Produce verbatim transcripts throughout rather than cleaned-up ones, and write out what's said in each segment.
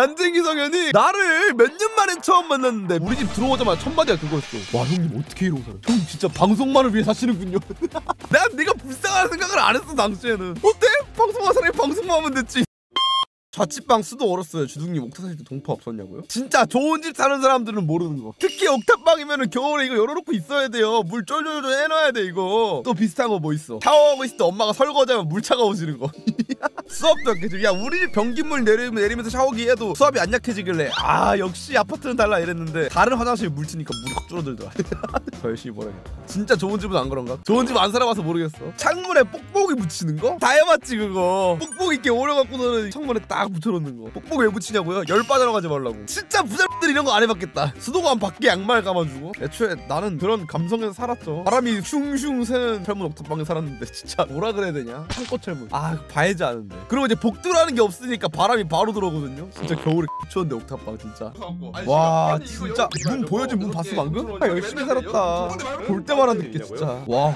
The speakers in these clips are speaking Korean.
난쟁이 성현이 나를 몇 년 만에 처음 만났는데 우리 집 들어오자마자 첫 마디가 그거였어. 와 형님 어떻게 이러고 살아. 형님 진짜 방송만을 위해 사시는군요. 난 네가 불쌍하다는 생각을 안 했어 당시에는. 어때? 방송만 사람이 방송만 하면 됐지. 좌치빵 수도 얼었어요. 주둥님 옥탑 사실 때 동파 없었냐고요? 진짜 좋은 집 사는 사람들은 모르는 거. 특히 옥탑방이면은 겨울에 이거 열어놓고 있어야 돼요. 물 쫄쫄쫄 해놔야 돼 이거. 또 비슷한 거 뭐 있어? 샤워하고 있을 때 엄마가 설거지하면 물 차가워지는 거. 수압도 약해지고. 야 우리 집 변기물 내리면, 내리면서 샤워기 해도 수압이 안 약해지길래 아 역시 아파트는 달라 이랬는데 다른 화장실 물 트니까 물이 확 줄어들더라. 더 열심히 벌어야겠다. 진짜 좋은 집은 안 그런가? 좋은 집 안 살아봐서 모르겠어. 창문에 뽁뽁이 붙이는 거? 다 해봤지 그거. 뽁뽁이 이렇게 오려갖고서는 창문에 딱 딱 붙여놓는 거. 뽁뽁이 왜 붙이냐고요? 열 빠져나가지 말라고. 진짜 부자들 이런 거 안 해봤겠다. 수도관 밖에 양말 감아주고. 애초에 나는 그런 감성에서 살았죠. 바람이 슝슝 새는 철문 옥탑방에 살았는데 진짜 뭐라 그래야 되냐? 창꽃 철문. 아 봐야지 아는데. 그리고 이제 복도라는 게 없으니까 바람이 바로 들어오거든요. 진짜 겨울에 추운데 옥탑방 진짜. 와 진짜 문 보여줘. 문 봤어 방금? 아, 열심히 살았다. 볼 때마다 느껴 진짜. 와.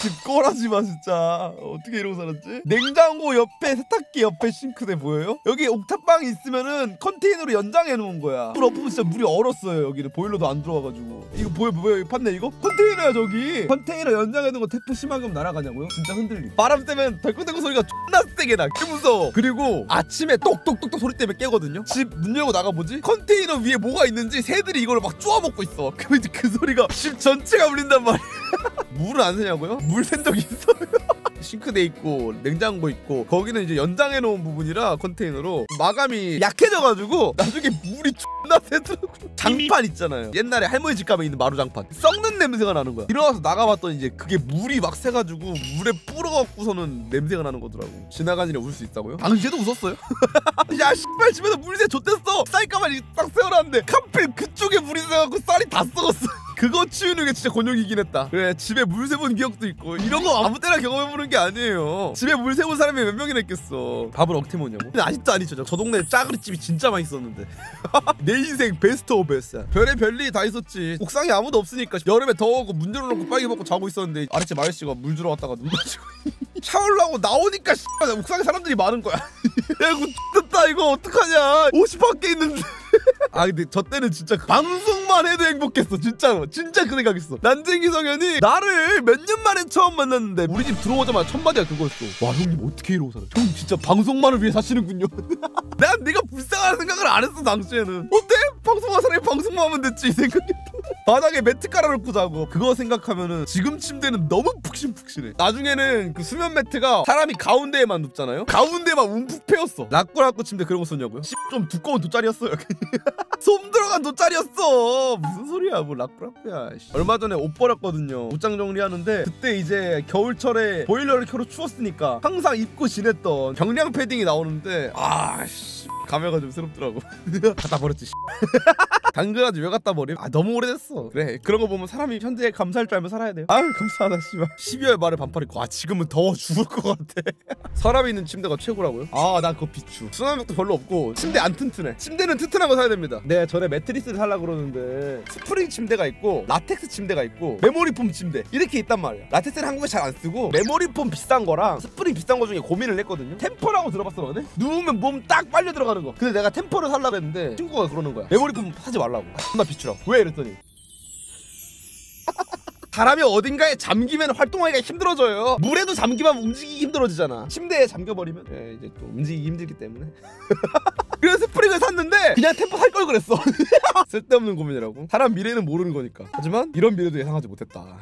집 꺼라지마 진짜. 어떻게 이러고 살았지? 냉장고 옆에 세탁기 옆에 싱크대 보여요? 여기 옥탑방이 있으면은 컨테이너로 연장해놓은 거야. 물 엎으면 진짜 물이 얼었어요. 여기는 보일러도 안 들어와가지고. 이거 보여 보여 여기 팠네 이거? 컨테이너야 저기. 컨테이너 연장해놓은 거 태풍 심하게 오면 날아가냐고요? 진짜 흔들림. 바람 때문에 덜컹덜컹 소리가 존나 세게 나. 그 무서워. 그리고 아침에 똑똑똑똑 소리 때문에 깨거든요. 집 문 열고 나가보지? 컨테이너 위에 뭐가 있는지 새들이 이걸 막 쪼아먹고 있어. 그럼 이제 그 소리가 집 전체가 울린단 말이야. 물을 안 새냐고요? 물 샌 적이 있어요. 싱크대 있고 냉장고 있고 거기는 이제 연장해 놓은 부분이라 컨테이너로 마감이 약해져가지고 나중에 물이 존나 새더라고. 장판 있잖아요. 옛날에 할머니 집 가면 있는 마루장판. 썩는 냄새가 나는 거야. 일어나서 나가봤더니 이제 그게 물이 막 새가지고 물에 불어갖고서는 냄새가 나는 거더라고. 지나가니라 울 수 있다고요? 당시에도 웃었어요. 야 씨발 집에서 물새 좆됐어. 쌀가만이 딱 세워놨는데 하필 그쪽에 물이 새가지고 쌀이 다 썩었어. 그거 치우는 게 진짜 곤욕이긴 했다. 그래 집에 물 세본 기억도 있고. 이런 거 아무 때나 경험해보는 게 아니에요. 집에 물 세본 사람이 몇 명이나 있겠어. 밥을 억태 먹냐고? 근데 아직도 아니죠. 저, 저 동네 짜그리집이 진짜 맛있었는데. 내 인생 베스트 오브 베스트야. 별의 별일이 다 있었지. 옥상에 아무도 없으니까 여름에 더워고 문 열어놓고 빨개 벗고 자고 있었는데 아랫집 아저씨가 물 주러 왔다가 눈 맞추고 샤워하려고 나오니까 씨발 옥상에 사람들이 많은 거야. 야 이거 X됐다 이거 어떡하냐. 옷이 밖에 있는데. 아 근데 저 때는 진짜 방송만 해도 행복했어. 진짜로 진짜 그 생각했어. 난쟁이 성현이 나를 몇 년 만에 처음 만났는데 우리 집 들어오자마자 첫 마디가 그거였어. 와 형님 어떻게 이러고 살아. 형님 진짜 방송만을 위해 사시는군요. 난 네가 불쌍하다는 생각을 안 했어 당시에는. 어때? 방송만 사람이 방송만 하면 됐지 이 생각이었다. 바닥에 매트 깔아놓고 자고. 그거 생각하면은 지금 침대는 너무 푹신푹신해. 나중에는 그 수면 매트가 사람이 가운데에만 눕잖아요. 가운데만 움푹 패였어. 라꾸라꾸 침대 그런 거 썼냐고요? 좀 두꺼운 돗자리였어요. 솜 들어간 돗자리였어. 무슨 소리야 뭐 라꾸라꾸야. 얼마 전에 옷 버렸거든요. 옷장 정리하는데 그때 이제 겨울철에 보일러를 켜로 추웠으니까 항상 입고 지냈던 경량 패딩이 나오는데 아씨 감회가 좀 새롭더라고. 갖다 버렸지 씨. 당근아지 왜 갖다 버림? 아 너무 오래됐어. 그래 그런 거 보면 사람이 현재에 감사할 줄 알면 살아야 돼요. 아유 감사하다 씨발. 십이월 말에 반팔 입고 아 지금은 더워 죽을 것 같아. 사람이 있는 침대가 최고라고요? 아 난 그거 비추. 수납력도 별로 없고 침대 안 튼튼해. 침대는 튼튼한 거 사야 됩니다. 네 전에 매트리스를 살려고 그러는데 스프링 침대가 있고 라텍스 침대가 있고 메모리폼 침대 이렇게 있단 말이야. 라텍스는 한국에 잘 안 쓰고 메모리폼 비싼 거랑 스프링 비싼 거 중에 고민을 했거든요. 템퍼라고 들어봤어 너네? 누우면 몸 딱 빨려 들어가는 거. 근데 내가 템퍼를 살려고 했는데 친구가 그러는 거야. 메모리폼 사지 말라고. 존나 비추라고. 왜 이랬더니 사람이 어딘가에 잠기면 활동하기가 힘들어져요. 물에도 잠기면 움직이기 힘들어지잖아. 침대에 잠겨버리면 예, 이제 또 움직이기 힘들기 때문에. 그래서 스프링을 샀는데 그냥 템포 살 걸 그랬어. 쓸데없는 고민이라고. 사람 미래는 모르는 거니까. 하지만 이런 미래도 예상하지 못했다.